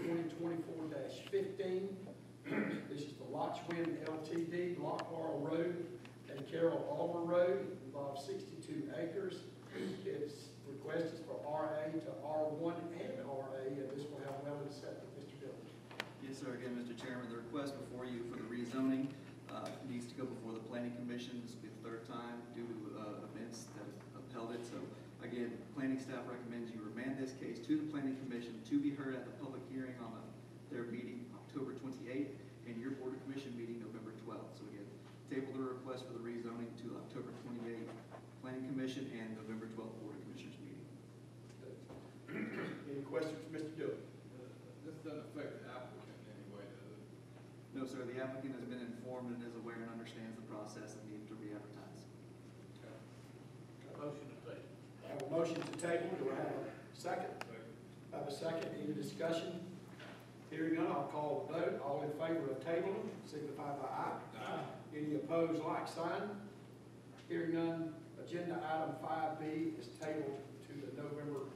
2024-15. This is the Lodgewind LTD, Lockmore Road and Carroll Almer Road. It involves 62 acres. It's requested for RA to R1 and RA, and this will have relevant septic. Mr. Dillon. Yes, sir. Again, Mr. Chairman, the request before you for the rezoning needs to go before the Planning Commission. This will be the third time due to events that upheld it. So, again, planning staff recommends you remand this case to the Planning Commission to be heard at the public hearing on their meeting October 28th and your Board of Commission meeting November 12th. So, again, table the request for the rezoning to October 28th Planning Commission and November 12th Board of Commissioners meeting. Any questions for Mr. Dillon? This doesn't affect the applicant in any way, does it? No, sir. The applicant has been informed and is aware and understands the process and need to re-advertise. Okay. Motion to table. I have a motion to table. Do I have a second? Second. I have a second. Any discussion? Hearing none, I'll call the vote. All in favor of tabling, signify by aye. Aye. Any opposed, like sign. Hearing none, agenda item 5B is tabled to the November